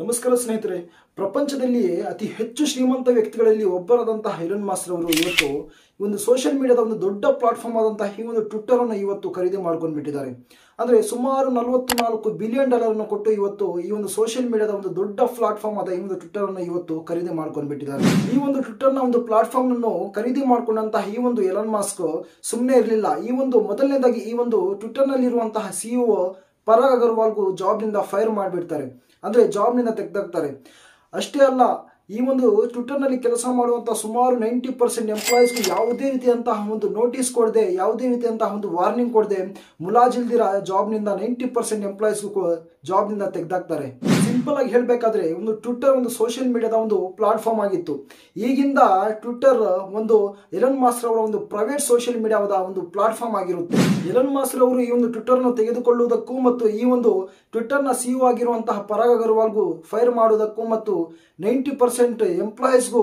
ನಮಸ್ಕಾರ ಸ್ನೇಹಿತರೆ ಪ್ರಪಂಚದಲ್ಲಿ ಅತಿ ಹೆಚ್ಚು ಶ್ರೀಮಂತ ವ್ಯಕ್ತಿಗಳಲ್ಲಿ ಒಬ್ಬರಾದಂತ ಎಲನ್ ಮಸ್ಕ್ ಅವರು ಇವತ್ತು ಈ ಒಂದು ಸೋಶಿಯಲ್ ಮೀಡಿಯಾದ ಒಂದು ದೊಡ್ಡ ಪ್ಲಾಟ್‌ಫಾರ್ಮ್ ಆದಂತ ಈ ಒಂದು ಟ್ವಿಟರ್ ಅನ್ನು ಇವತ್ತು ಖರೀದಿ ಮಾಡ್ಕೊಂಡು ಬಿಟ್ಟಿದ್ದಾರೆ ಅಂದ್ರೆ ಸುಮಾರು 44 ಬಿಲಿಯನ್ ಡಾಲರ್ ಅನ್ನು ಕೊಟ್ಟು ಇವತ್ತು ಈ ಒಂದು ಸೋಶಿಯಲ್ ಮೀಡಿಯಾದ ಒಂದು ದೊಡ್ಡ ಪ್ಲಾಟ್‌ಫಾರ್ಮ್ ಆದ ಈ ಒಂದು ಟ್ವಿಟರ್ ಅನ್ನು ಇವತ್ತು ಖರೀದಿ ಮಾಡ್ಕೊಂಡು ಬಿಟ್ಟಿದ್ದಾರೆ ಈ ಒಂದು ಟ್ವಿಟರ್ ನ ಒಂದು ಪ್ಲಾಟ್‌ಫಾರ್ಮ್ ಅನ್ನು ಖರೀದಿ ಮಾಡ್ಕೊಂಡಂತ ಈ ಒಂದು ಎಲನ್ ಮಸ್ಕ್ ಸುಮ್ಮನೆ ಇರಲಿಲ್ಲ ಈ ಒಂದು ಮೊದಲನೇದಾಗಿ ಈ ಒಂದು ಟ್ವಿಟರ್ ನಲ್ಲಿ ಇರುವಂತ ಸಿಇಒ ಪರಾಗ್ ಅಗರ್ವಾಲ್ಗೂ ಜಾಬ್ ನಿಂದ ಫೈರ್ ಮಾಡಿಬಿಡ್ತಾರೆ ಅಂದ್ರೆ ಜಾಬ್ ನಿಂದ ತೆಗೆದಾಕ್ತಾರೆ ಅಷ್ಟೇ ಅಲ್ಲ ಈ ಒಂದು ಟ್ವಿಟರ್ ನಲ್ಲಿ ಕೆಲಸ ಮಾಡುವಂತ ಸುಮಾರು 90% ಎಂಪ್ಲಾಯೀಸ್ ಗೆ ಯಾವುದೇ ರೀತಿಯಂತ ಒಂದು ನೋಟಿಸ್ ಕೊಡದೆ ಯಾವುದೇ ರೀತಿಯಂತ ಒಂದು ವಾರ್ನಿಂಗ್ ಕೊಡದೆ ಮುಲಾಜಿಲ್ದಿರ ಜಾಬ್ ನಿಂದ 90% ಎಂಪ್ಲಾಯೀಸ್ ಗೆ ಜಾಬ್ ನಿಂದ ತೆಗೆದಾಕ್ತಾರೆ ಸಿಂಪಲ್ ಆಗಿ ಹೇಳಬೇಕಾದ್ರೆ ಒಂದು ಟ್ವಿಟರ್ ಒಂದು ಸೋಶಿಯಲ್ ಮೀಡಿಯಾದ ಒಂದು ಪ್ಲಾಟ್‌ಫಾರ್ಮ್ ಆಗಿತ್ತು ಈಗಿಂದ ಟ್ವಿಟರ್ ಒಂದು ಎಲನ್ ಮಸ್ಕ್ ಅವರ ಒಂದು ಪ್ರೈವೇಟ್ ಸೋಶಿಯಲ್ ಮೀಡಿಯಾದ ಒಂದು ಪ್ಲಾಟ್‌ಫಾರ್ಮ್ ಆಗಿರುತ್ತೆ ಎಲನ್ ಮಸ್ಕ್ ಅವರು ಈ ಒಂದು ಟ್ವಿಟರ್ ಅನ್ನು ತೆಗೆದುಕೊಳ್ಳುವುದಕ್ಕೂ ಮತ್ತು ಈ ಒಂದು ಟ್ವಿಟರ್ ನ ಸಿಇಒ ಆಗಿರುವಂತ ಪರಾಗ್ ಅಗರ್ವಾಲ್ಗೂ ಫೈರ್ ಮಾಡುವುದಕ್ಕೂ ಮತ್ತು 90% ಎಂಪ್ಲಾಯೀಸ್ ಗೂ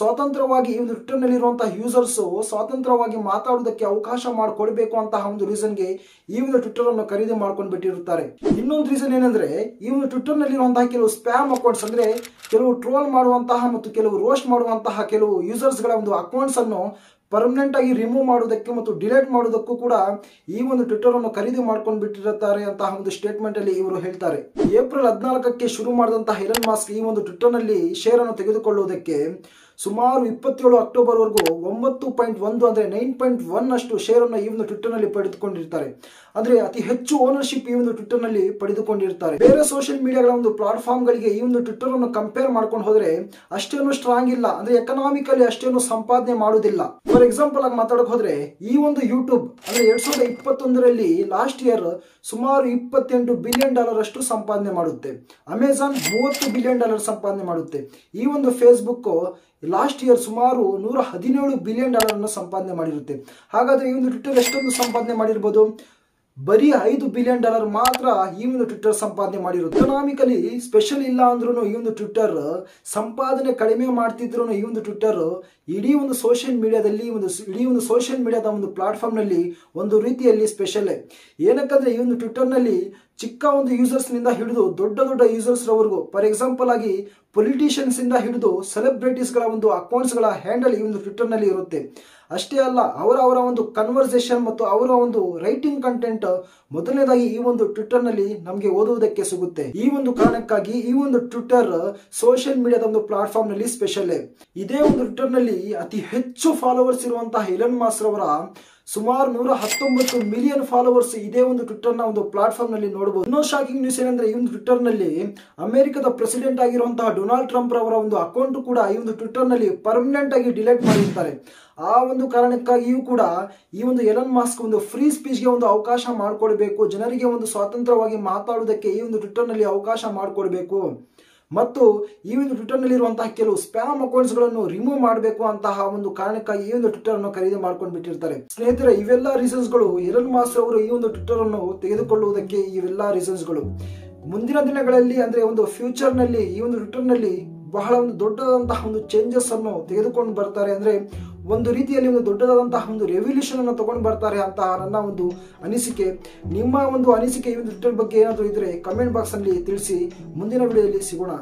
ಸ್ವತಂತ್ರವಾಗಿ ಈ ಒಂದು ಟ್ವಿಟರ್ ನಲ್ಲಿ ಇರುವಂತ ಯೂಸರ್ಸ್ ಸ್ವತಂತ್ರವಾಗಿ ಮಾತಾಡೋದಕ್ಕೆ ಅವಕಾಶ ಮಾಡಿಕೊಡಬೇಕು ಅಂತ ಒಂದು ರೀಸನ್ ಗೆ ಈ ಒಂದು ಟ್ವಿಟರ್ ಅನ್ನು ಖರೀದಿ ಮಾಡ್ಕೊಂಡು ಬಿಟ್ಟಿರುತ್ತಾರೆ ಇನ್ನೊಂದು ರೀಸನ್ ಏನಂದ್ರೆ ಈ ಒಂದು ಟ್ವಿಟರ್ ನಲ್ಲಿ ಇರುವಂತಹ ಕೆಲವು ಸ್ಪ್ಯಾಮ್ ಅಕೌಂಟ್ಸ್ ಅಂದ್ರೆ ಕೆಲವು ಟ್ರೋಲ್ ಮಾಡುವಂತಹ ಮತ್ತು ಕೆಲವು ರೋಸ್ಟ್ ಮಾಡುವಂತಹ ಕೆಲವು ಯೂಸರ್ಸ್ ಗಳ ಒಂದು ಅಕೌಂಟ್ಸ್ ಅನ್ನು ಪರ್ಮನೆಂಟ್ ಆಗಿ ರಿಮೂವ್ ಮಾಡೋದಕ್ಕೆ ಮತ್ತು ಡಿಲೀಟ್ ಮಾಡೋದಕ್ಕೂ ಕೂಡ ಈ ಒಂದು ಟ್ವಿಟರ್ ಅನ್ನು ಖರೀದಿ ಮಾಡ್ಕೊಂಡು ಬಿಟ್ಟಿರುತ್ತಾರೆ ಅಂತ ಒಂದು ಸ್ಟೇಟ್ಮೆಂಟ್ ಅಲ್ಲಿ ಇವರು ಹೇಳ್ತಾರೆ ಏಪ್ರಿಲ್ 14ಕ್ಕೆ ಶುರು ಮಾಡಿದಂತಹ ಎಲನ್ ಮಸ್ಕ್ ಈ ಒಂದು ಟ್ವಿಟರ್ ನಲ್ಲಿ ಶೇರ್ ಅನ್ನು ತೆಗೆದುಕೊಳ್ಳುವುದಕ್ಕೆ ಸುಮಾರು 27 ಅಕ್ಟೋಬರ್ ವರೆಗೂ 9.1 ಅಂದ್ರೆ 9.1 ಅಷ್ಟು ಶೇರ್ ಅನ್ನು ಈ ಒಂದು ಟ್ವಿಟರ್ ನಲ್ಲಿ ಪಡೆದುಕೊಂಡಿರ್ತಾರೆ ಅಂದ್ರೆ ಅತಿ ಹೆಚ್ಚು ಓನರ್ಶಿಪ್ ಈ ಒಂದು ಟ್ವಿಟರ್ ನಲ್ಲಿ ಪಡೆದುಕೊಂಡಿರ್ತಾರೆ ಬೇರೆ ಸೋಷಿಯಲ್ ಮೀಡಿಯಾಗಳ ಒಂದು ಪ್ಲಾಟ್‌ಫಾರ್ಮ್ ಗಳಿಗೆ ಈ ಒಂದು ಟ್ವಿಟರ್ ಅನ್ನು ಕಂಪೇರ್ ಮಾಡ್ಕೊಂಡು ಹೋದ್ರೆ ಅಷ್ಟೇನು ಸ್ಟ್ರಾಂಗ್ ಇಲ್ಲ ಅಂದ್ರೆ ಎಕನಾಮಿಕಲಿ ಅಷ್ಟೇನು ಸಂಪಾದನೆ ಮಾಡೋದಿಲ್ಲ ಫಾರ್ ಎಕ್ಸಾಂಪಲ್ ಆಗಿ ಮಾತಾಡಕ್ಕೆ ಹೋದ್ರೆ ಈ ಒಂದು ಯೂಟ್ಯೂಬ್ ಅಂದ್ರೆ 2021ರಲ್ಲಿ ಲಾಸ್ಟ್ ಇಯರ್ ಸುಮಾರು 28 ಬಿಲಿಯನ್ ಡಾಲರ್ ಅಷ್ಟು ಸಂಪಾದನೆ ಮಾಡುತ್ತೆ ಅಮೆಜಾನ್ 30 ಬಿಲಿಯನ್ ಡಾಲರ್ ಸಂಪಾದನೆ ಮಾಡುತ್ತೆ ಈ ಒಂದು ಫೇಸ್ಬುಕ್ ಲಾಸ್ಟ್ ಇಯರ್ ಸುಮಾರು 117 ಬಿಲಿಯನ್ ಡಾಲರ್ ಅನ್ನು ಸಂಪಾದನೆ ಮಾಡಿರುತ್ತೆ ಹಾಗಾದ್ರೆ ಈ ಒಂದು ಟ್ವಿಟರ್ ಎಷ್ಟೊಂದು ಸಂಪಾದನೆ ಮಾಡಿರಬಹುದು ಬರೀ 5 ಬಿಲಿಯನ್ ಡಾಲರ್ ಮಾತ್ರ ಈ ಒಂದು ಟ್ವಿಟರ್ ಸಂಪಾದನೆ ಮಾಡಿರುತ್ತೆ ಎಕನಾಮಿಕಲಿ ಸ್ಪೆಷಲ್ ಇಲ್ಲ ಅಂದ್ರೂ ಈ ಒಂದು ಟ್ವಿಟರ್ ಸಂಪಾದನೆ ಕಡಿಮೆ ಮಾಡ್ತಿದ್ರು ಈ ಒಂದು ಟ್ವಿಟರ್ ಇಡೀ ಒಂದು ಸೋಷಿಯಲ್ ಮೀಡಿಯಾದಲ್ಲಿ ಇಡೀ ಒಂದು ಸೋಷಿಯಲ್ ಮೀಡಿಯಾದ ಒಂದು ಪ್ಲಾಟ್‌ಫಾರ್ಮ್ ನಲ್ಲಿ ಒಂದು ರೀತಿಯಲ್ಲಿ ಸ್ಪೆಷಲ್ ಏನಕ್ಕಂದ್ರೆ ಈ ಒಂದು ಟ್ವಿಟರ್ ನಲ್ಲಿ ಚಿಕ್ಕ ಒಂದು ಯೂಸರ್ಸ್ ನಿಂದ ಹಿಡಿದು ದೊಡ್ಡ ಯೂಸರ್ಸ್ ರವರೆಗೂ ಫಾರ್ ಎಕ್ಸಾಂಪಲ್ ಆಗಿ ಪೊಲಿಟಿಷಿಯನ್ಸ್ ಇಂದ ಹಿಡಿದು ಸೆಲೆಬ್ರಿಟೀಸ್ ಗಳ ಒಂದು ಅಕೌಂಟ್ಸ್ ಗಳ ಹ್ಯಾಂಡಲ್ ಈ ಒಂದು ಟ್ವಿಟರ್ ನಲ್ಲಿ ಇರುತ್ತೆ ಅಷ್ಟೇ ಅಲ್ಲ ಅವರ ಒಂದು ಕನ್ವರ್ಸೇಷನ್ ಮತ್ತು ಅವರ ಒಂದು ರೈಟಿಂಗ್ ಕಂಟೆಂಟ್ ಮೊದಲನೇದಾಗಿ ಈ ಒಂದು ಟ್ವಿಟರ್ ನಲ್ಲಿ ನಮಗೆ ಓದುವುದಕ್ಕೆ ಸಿಗುತ್ತೆ ಈ ಒಂದು ಕಾರಣಕ್ಕಾಗಿ ಈ ಒಂದು ಟ್ವಿಟರ್ ಸೋಷಿಯಲ್ ಮೀಡಿಯಾದ ಒಂದು ಪ್ಲಾಟ್‌ಫಾರ್ಮ್ ನಲ್ಲಿ ಸ್ಪೆಷಲ್ ಇದೇ ಒಂದು ಟ್ವಿಟರ್ ನಲ್ಲಿ ಅತಿ ಹೆಚ್ಚು ಫಾಲೋವರ್ಸ್ ಇರುವಂತಹ ಎಲನ್ ಮಸ್ಕ್ ಅವರ ಸುಮಾರು 119 ಮಿಲಿಯನ್ ಫಾಲೋವರ್ಸ್ ಇದೇ ಒಂದು ಟ್ವಿಟರ್ ನ ಒಂದು ಪ್ಲಾಟ್‌ಫಾರ್ಮ್ ನಲ್ಲಿ ನೋಡಬಹುದು ಇನ್ನೊಂದು ಶಾಕಿಂಗ್ ನ್ಯೂಸ್ ಏನಂದ್ರೆ ಈ ಒಂದು ಟ್ವಿಟರ್ ನಲ್ಲಿ ಅಮೆರಿಕದ ಪ್ರೆಸಿಡೆಂಟ್ ಆಗಿರುವಂತಹ ಡೊನಾಲ್ಡ್ ಟ್ರಂಪ್ ಅವರ ಒಂದು ಅಕೌಂಟ್ ಕೂಡ ಈ ಒಂದು ಟ್ವಿಟರ್ ನಲ್ಲಿ ಪರ್ಮನೆಂಟ್ ಆಗಿ ಡಿಲೀಟ್ ಮಾಡಿರ್ತಾರೆ ಆ ಒಂದು ಕಾರಣಕ್ಕಾಗಿಯೂ ಕೂಡ ಈ ಒಂದು ಎಲನ್ ಮಸ್ಕ್ ಒಂದು ಫ್ರೀ ಸ್ಪೀಚ್ ಗೆ ಒಂದು ಅವಕಾಶ ಮಾಡಿಕೊಡಬೇಕು ಜನರಿಗೆ ಒಂದು ಸ್ವತಂತ್ರವಾಗಿ ಮಾತಾಡುವುದಕ್ಕೆ ಈ ಒಂದು ಟ್ವಿಟರ್ ನಲ್ಲಿ ಅವಕಾಶ ಮಾಡಿಕೊಡಬೇಕು ಮತ್ತು ಈ ಒಂದು ಟ್ವಿಟರ್ ನಲ್ಲಿ ಇರುವಂತಹ ಕೆಲವು ಸ್ಪ್ಯಾಮ್ ಅಕೌಂಟ್ಸ್ ಗಳನ್ನು ರಿಮೂವ್ ಮಾಡಬೇಕು ಅಂತಹ ಒಂದು ಕಾರಣಕ್ಕಾಗಿ ಈ ಒಂದು ಟ್ವಿಟರ್ ಅನ್ನು ಖರೀದಿ ಮಾಡ್ಕೊಂಡು ಬಿಟ್ಟಿರ್ತಾರೆ ಸ್ನೇಹಿತರೆ ಇವೆಲ್ಲ ರೀಸನ್ಸ್ ಗಳು ಎಲನ್ ಮಸ್ಕ್ ಅವರು ಈ ಒಂದು ಟ್ವಿಟರ್ ಅನ್ನು ತೆಗೆದುಕೊಳ್ಳುವುದಕ್ಕೆ ಇವೆಲ್ಲ ರೀಸನ್ಸ್ ಗಳು ಮುಂದಿನ ದಿನಗಳಲ್ಲಿ ಅಂದ್ರೆ ಒಂದು ಫ್ಯೂಚರ್ ನಲ್ಲಿ ಈ ಒಂದು ಟ್ವಿಟರ್ ನಲ್ಲಿ ಬಹಳ ಒಂದು ದೊಡ್ಡದಂತಹ ಒಂದು ಚೇಂಜಸ್ ಅನ್ನು ತೆಗೆದುಕೊಂಡು ಬರ್ತಾರೆ ಅಂದ್ರೆ ಒಂದು ರೀತಿಯಲ್ಲಿ ಒಂದು ದೊಡ್ಡದಾದಂತಹ ಒಂದು ರೆವಲ್ಯೂಷನ್ ಅನ್ನು ತಗೊಂಡು ಬರ್ತಾರೆ ಅಂತ ನನ್ನ ಒಂದು ಅನಿಸಿಕೆ ನಿಮ್ಮ ಒಂದು ಅನಿಸಿಕೆ ಈ ಒಂದು ಟ್ವಿಟರ್ ಬಗ್ಗೆ ಏನಾದರೂ ಇದ್ರೆ ಕಮೆಂಟ್ ಬಾಕ್ಸ್ ಅಲ್ಲಿ ತಿಳಿಸಿ ಮುಂದಿನ ವಿಡಿಯೋದಲ್ಲಿ ಸಿಗೋಣ.